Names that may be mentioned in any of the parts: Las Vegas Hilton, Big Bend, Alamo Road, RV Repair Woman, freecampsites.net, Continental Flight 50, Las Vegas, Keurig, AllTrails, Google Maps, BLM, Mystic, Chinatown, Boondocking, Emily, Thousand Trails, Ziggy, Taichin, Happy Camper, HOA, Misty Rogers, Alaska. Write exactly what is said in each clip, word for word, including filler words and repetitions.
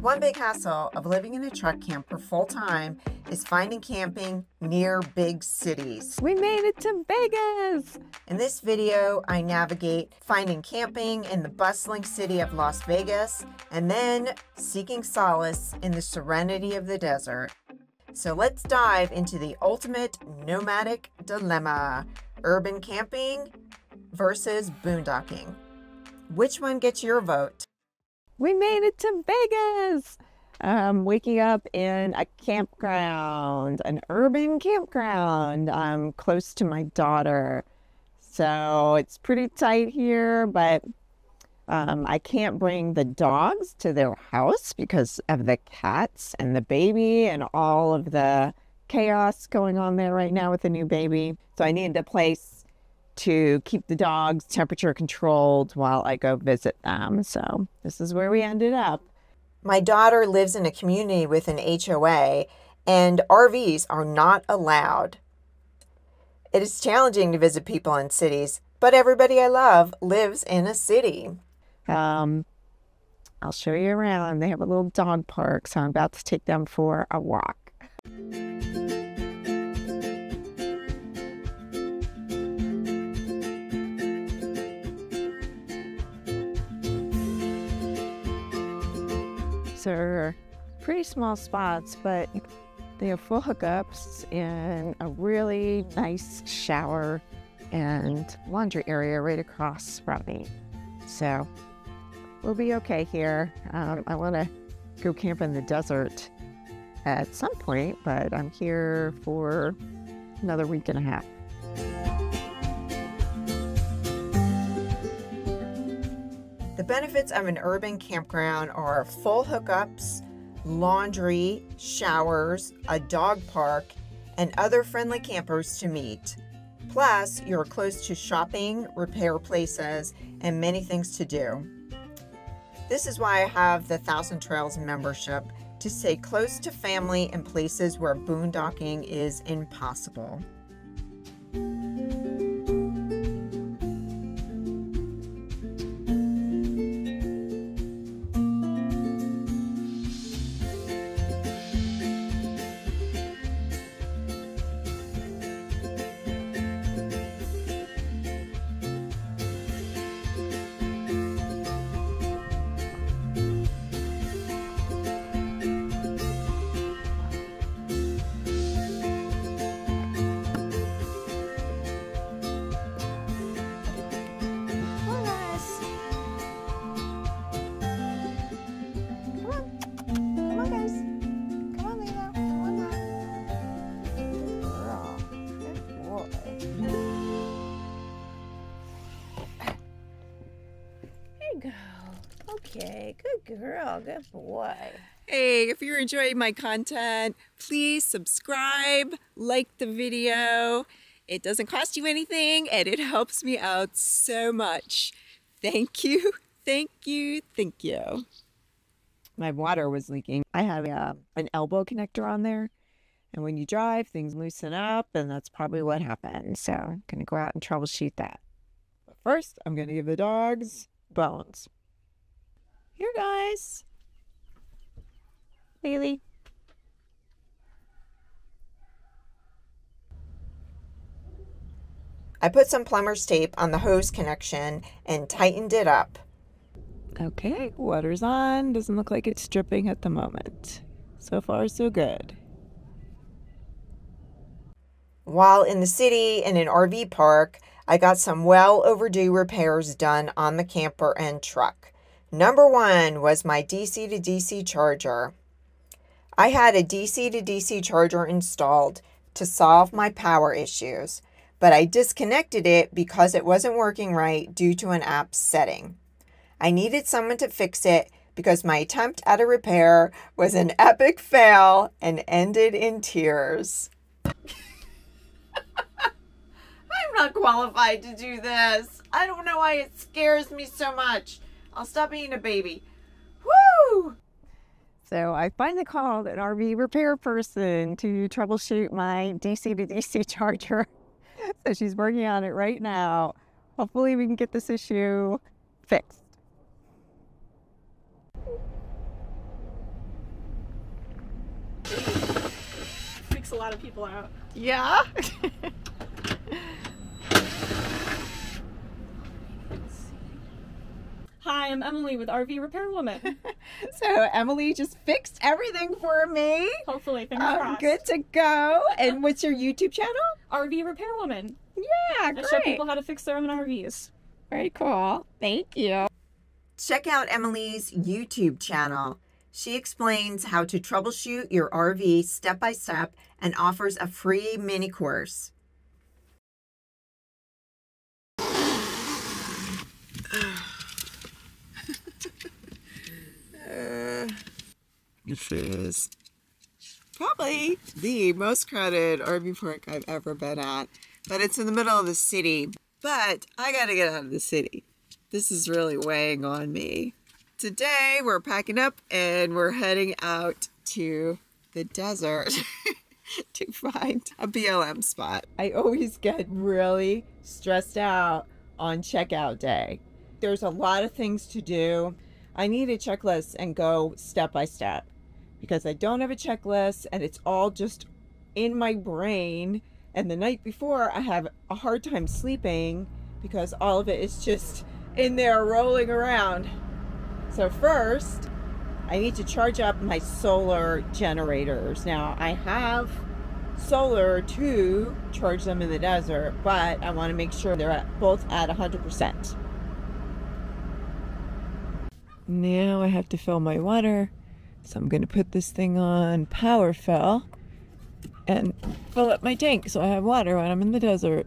One big hassle of living in a truck camper full-time is finding camping near big cities. We made it to Vegas! In this video, I navigate finding camping in the bustling city of Las Vegas and then seeking solace in the serenity of the desert. So let's dive into the ultimate nomadic dilemma: urban camping versus boondocking. Which one gets your vote? We made it to Vegas! I'm waking up in a campground, an urban campground. I'm close to my daughter. So it's pretty tight here, but um, I can't bring the dogs to their house because of the cats and the baby and all of the chaos going on there right now with the new baby. So I need a place to keep the dogs temperature controlled while I go visit them. So this is where we ended up. My daughter lives in a community with an H O A, and R Vs are not allowed. It is challenging to visit people in cities, but everybody I love lives in a city. Um, I'll show you around. They have a little dog park, so I'm about to take them for a walk. Are pretty small spots, but they have full hookups and a really nice shower and laundry area right across from me. So we'll be okay here. Um, I want to go camp in the desert at some point, but I'm here for another week and a half. The benefits of an urban campground are full hookups, laundry, showers, a dog park, and other friendly campers to meet. Plus, you're close to shopping, repair places, and many things to do. This is why I have the Thousand Trails membership, to stay close to family in places where boondocking is impossible. Okay, good girl, good boy. Hey, if you're enjoying my content, please subscribe, like the video. It doesn't cost you anything and it helps me out so much. Thank you, thank you, thank you. My water was leaking. I have uh, an elbow connector on there, and when you drive, things loosen up, and that's probably what happened. So I'm gonna go out and troubleshoot that. But first, I'm gonna give the dogs bones. Here, guys. Bailey. I put some plumber's tape on the hose connection and tightened it up. Okay, water's on. Doesn't look like it's dripping at the moment. So far, so good. While in the city and in an R V park, I got some well overdue repairs done on the camper and truck. Number one was my D C to D C charger. I had a D C to D C charger installed to solve my power issues, but I disconnected it because it wasn't working right due to an app setting. I needed someone to fix it because my attempt at a repair was an epic fail and ended in tears. I'm not qualified to do this. I don't know why it scares me so much. I'll stop being a baby. Woo! So I finally called an R V repair person to troubleshoot my D C to D C charger. So she's working on it right now. Hopefully we can get this issue fixed. a lot of people out. Yeah. Hi, I'm Emily with R V Repair Woman. So Emily just fixed everything for me. Hopefully, fingers um, crossed. Good to go. And what's your YouTube channel? R V Repair Woman. Yeah, great. I show people how to fix their own R Vs. Very cool. Thank you. Check out Emily's YouTube channel. She explains how to troubleshoot your R V step by step and offers a free mini course. Uh, it is probably the most crowded R V park I've ever been at, but it's in the middle of the city. But I gotta get out of the city. This is really weighing on me. Today we're packing up and we're heading out to the desert to find a B L M spot. I always get really stressed out on checkout day. There's a lot of things to do. I need a checklist and go step by step because I don't have a checklist and it's all just in my brain. And the night before, I have a hard time sleeping because all of it is just in there rolling around. So first, I need to charge up my solar generators. Now, I have solar to charge them in the desert, but I want to make sure they're at, both at one hundred percent. Now I have to fill my water, so I'm going to put this thing on power fill and fill up my tank so I have water when I'm in the desert.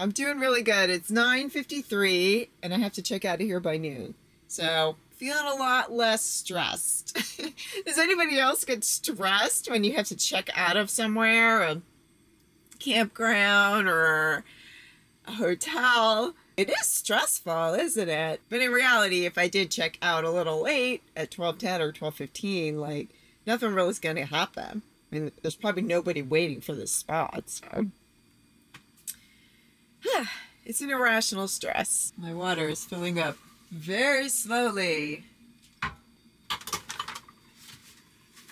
I'm doing really good. It's nine fifty-three and I have to check out of here by noon. So feeling a lot less stressed. Does anybody else get stressed when you have to check out of somewhere, a campground or a hotel? It is stressful, isn't it? But in reality, if I did check out a little late at twelve ten or twelve fifteen, like nothing really is going to happen. I mean, there's probably nobody waiting for this spot, so. It's an irrational stress. My water is filling up very slowly.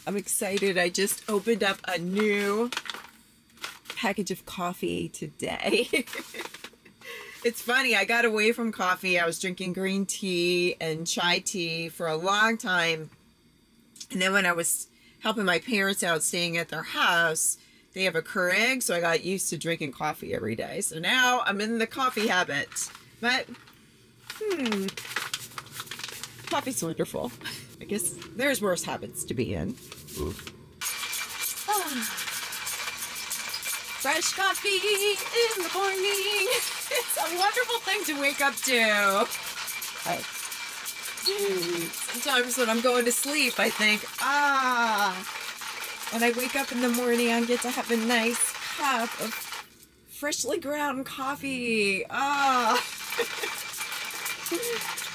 I'm excited. I just opened up a new package of coffee today. It's funny, I got away from coffee. I was drinking green tea and chai tea for a long time. And then when I was helping my parents out, staying at their house, they have a Keurig, so I got used to drinking coffee every day. So now I'm in the coffee habit. But, hmm, coffee's wonderful. I guess there's worse habits to be in. Ah. Fresh coffee in the morning. It's a wonderful thing to wake up to. I, sometimes when I'm going to sleep, I think, ah. When I wake up in the morning, I get to have a nice cup of freshly ground coffee. Oh.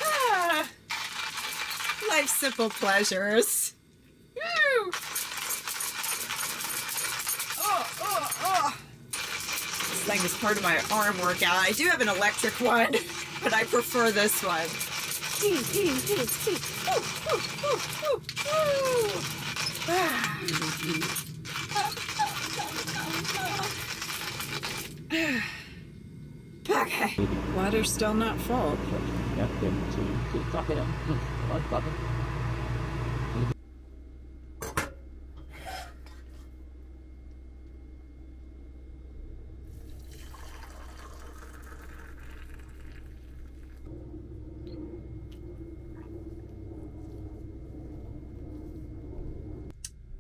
Ah. Life's simple pleasures. Woo. Oh, oh, oh. This thing is part of my arm workout. I do have an electric one, but I prefer this one. Okay. Water's still not full.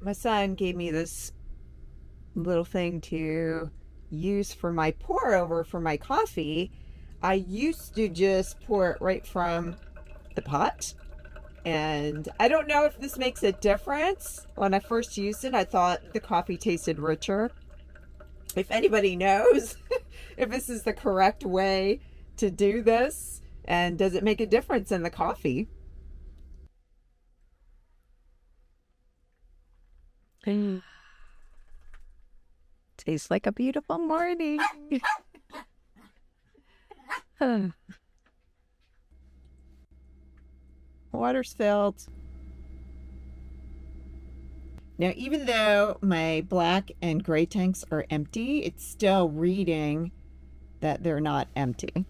My son gave me this little thing to use for my pour over for my coffee. I used to just pour it right from the pot. And I don't know if this makes a difference. When I first used it, I thought the coffee tasted richer. If anybody knows if this is the correct way to do this, and does it make a difference in the coffee? Mm. Tastes like a beautiful morning. Huh. Water's filled. Now, even though my black and gray tanks are empty, it's still reading that they're not empty.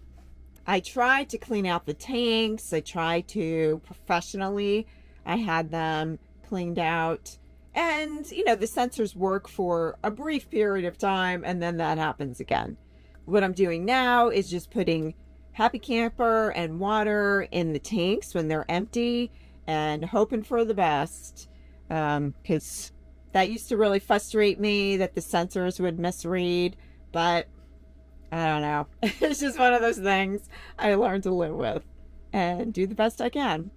I tried to clean out the tanks. I tried to professionally. I had them cleaned out. And, you know, the sensors work for a brief period of time, and then that happens again. What I'm doing now is just putting Happy Camper and water in the tanks when they're empty and hoping for the best. Um, cause that used to really frustrate me that the sensors would misread, but I don't know. It's just one of those things I learned to live with and do the best I can.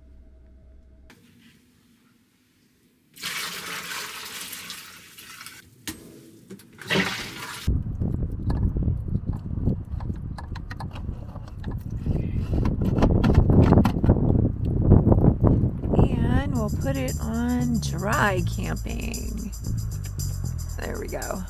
We'll put it on dry camping. There we go.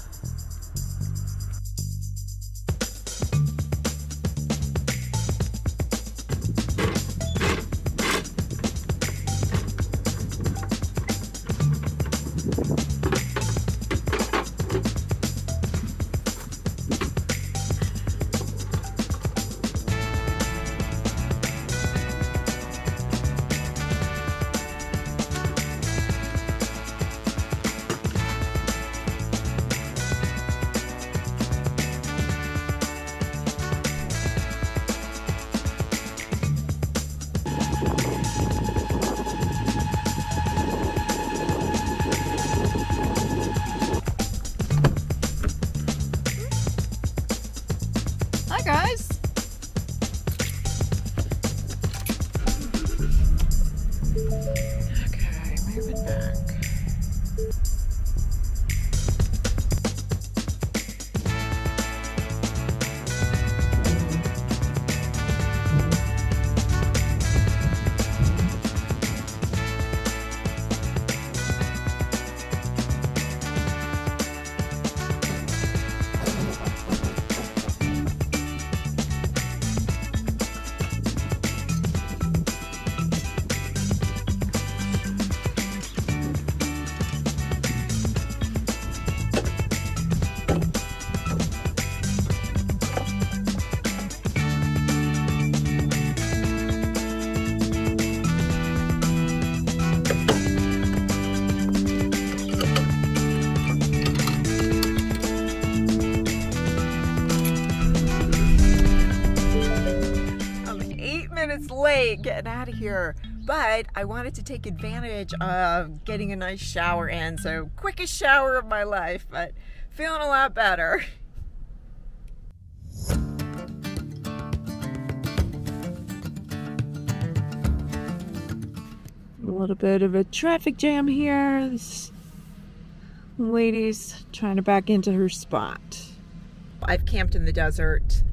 Getting out of here, but I wanted to take advantage of getting a nice shower in, so quickest shower of my life, but feeling a lot better. A little bit of a traffic jam here. This lady's trying to back into her spot. I've camped in the desert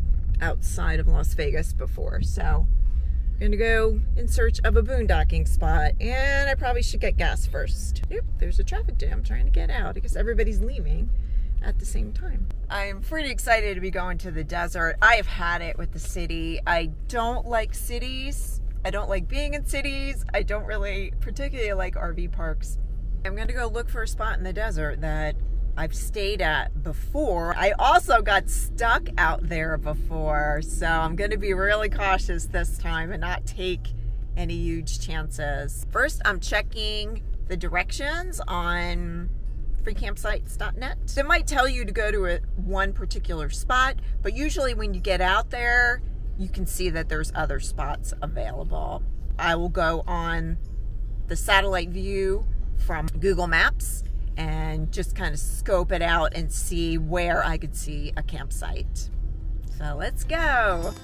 outside of Las Vegas before, so gonna go in search of a boondocking spot, and I probably should get gas first. Yep, there's a traffic jam trying to get out because everybody's leaving at the same time. I'm pretty excited to be going to the desert. I've had it with the city. I don't like cities. I don't like being in cities. I don't really particularly like R V parks. I'm gonna go look for a spot in the desert that I've stayed at before. I also got stuck out there before, so I'm going to be really cautious this time and not take any huge chances. First, I'm checking the directions on free campsites dot net. It might tell you to go to a, one particular spot, but usually when you get out there, you can see that there's other spots available. I will go on the satellite view from Google Maps and just kind of scope it out and see where I could see a campsite. So let's go.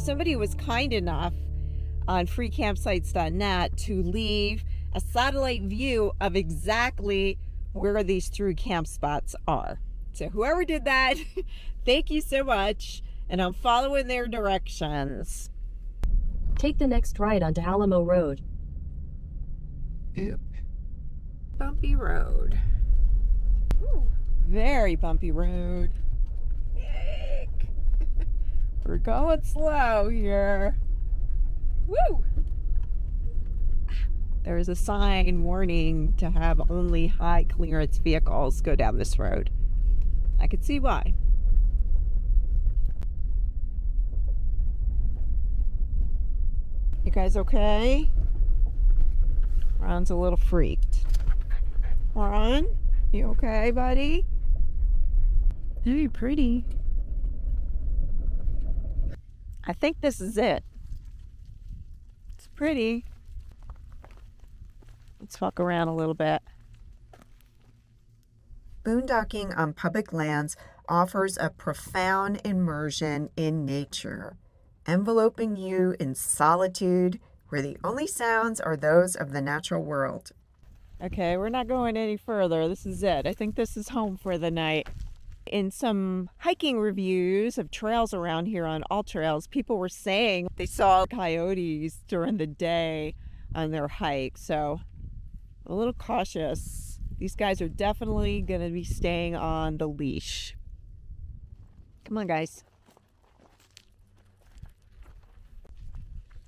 So somebody was kind enough on free campsites dot net to leave a satellite view of exactly where these through camp spots are. So whoever did that, thank you so much, and I'm following their directions. Take the next ride onto Alamo Road. Yep. Bumpy road. Ooh, very bumpy road. Yuck. We're going slow here. Woo! There is a sign warning to have only high clearance vehicles go down this road. I could see why. You guys okay? Ron's a little freaked. Ron, you okay, buddy? Very pretty. I think this is it. It's pretty. Let's walk around a little bit. Boondocking on public lands offers a profound immersion in nature, enveloping you in solitude where the only sounds are those of the natural world. Okay, we're not going any further. This is it. I think this is home for the night. In some hiking reviews of trails around here on AllTrails, people were saying they saw coyotes during the day on their hike, so a little cautious. These guys are definitely going to be staying on the leash. Come on, guys.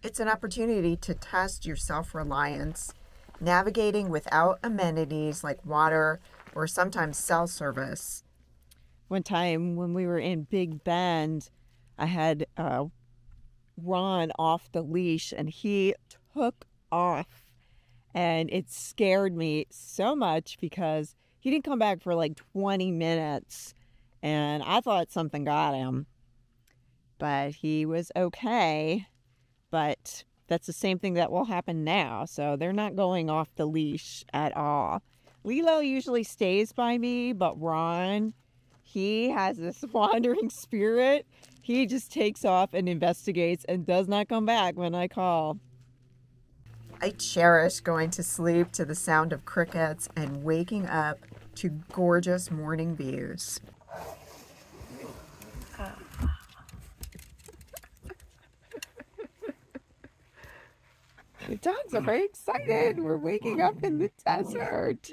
It's an opportunity to test your self-reliance. Navigating without amenities like water or sometimes cell service. One time when we were in Big Bend, I had uh, Ron off the leash and he took off. And it scared me so much because he didn't come back for like twenty minutes. And I thought something got him. But he was okay. But that's the same thing that will happen now. So they're not going off the leash at all. Lilo usually stays by me, but Ron, he has this wandering spirit. He just takes off and investigates and does not come back when I call. I cherish going to sleep to the sound of crickets and waking up to gorgeous morning views. Uh. The dogs are very excited. We're waking up in the desert.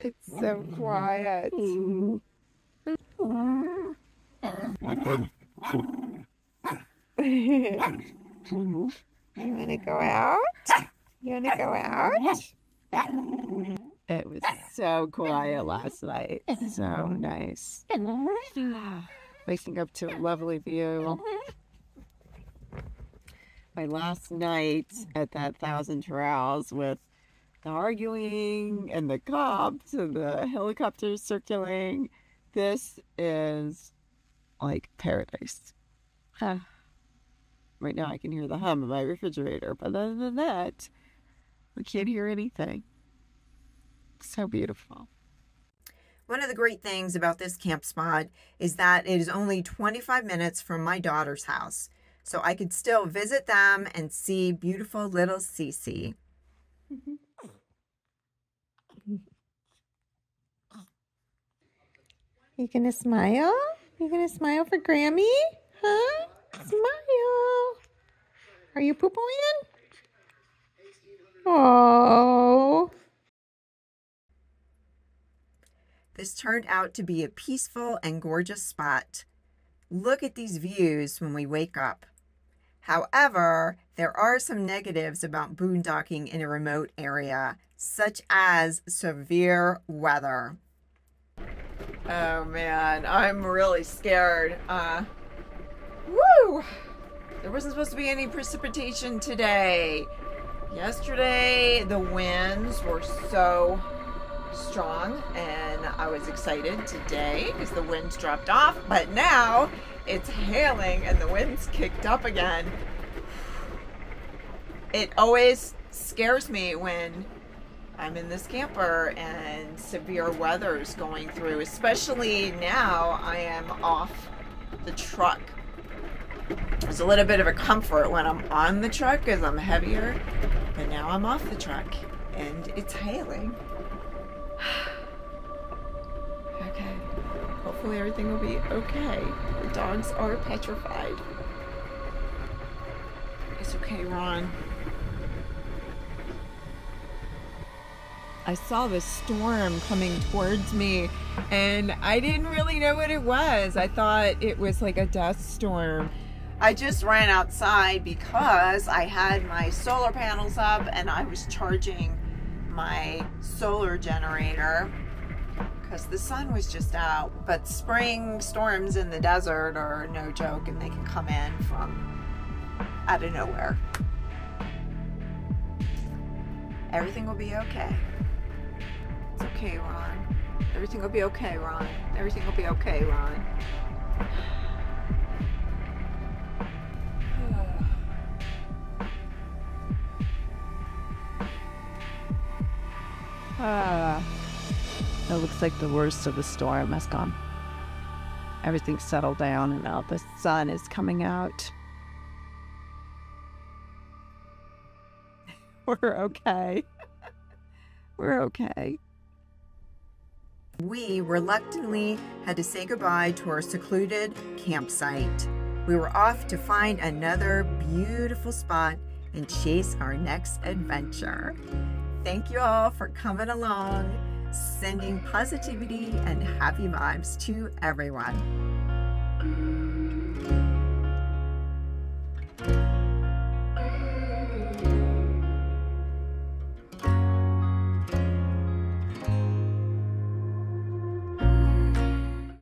It's so quiet. You want to go out? You want to go out? It was so quiet last night. So nice. Waking up to a lovely view. My last night at that Thousand Trails with the arguing and the cops and the helicopters circling. This is like paradise. Huh. Right now I can hear the hum of my refrigerator, but other than that, we can't hear anything. So beautiful. One of the great things about this camp spot is that it is only twenty-five minutes from my daughter's house. So I could still visit them and see beautiful little Cece. You gonna smile? You gonna smile for Grammy? Huh? Smile. Are you poo-pooing? Oh. This turned out to be a peaceful and gorgeous spot. Look at these views when we wake up. However, there are some negatives about boondocking in a remote area, such as severe weather. Oh man, I'm really scared. Uh, woo! There wasn't supposed to be any precipitation today. Yesterday, the winds were so strong and I was excited today because the winds dropped off, but now it's hailing and the winds kicked up again. It always scares me when I'm in this camper and severe weather is going through, especially now I am off the truck. It's a little bit of a comfort when I'm on the truck because I'm heavier, but now I'm off the truck and it's hailing. Okay, hopefully everything will be okay. The dogs are petrified. It's okay, Ron. I saw this storm coming towards me and I didn't really know what it was. I thought it was like a dust storm. I just ran outside because I had my solar panels up and I was charging my solar generator because the sun was just out. But spring storms in the desert are no joke, and they can come in from out of nowhere. Everything will be okay. It's okay, Ron. Everything will be okay, Ron. Everything will be okay, Ron. Ah. It looks like the worst of the storm has gone. Everything's settled down and now the sun is coming out. We're okay. We're okay. We reluctantly had to say goodbye to our secluded campsite. We were off to find another beautiful spot and chase our next adventure. Thank you all for coming along, sending positivity and happy vibes to everyone.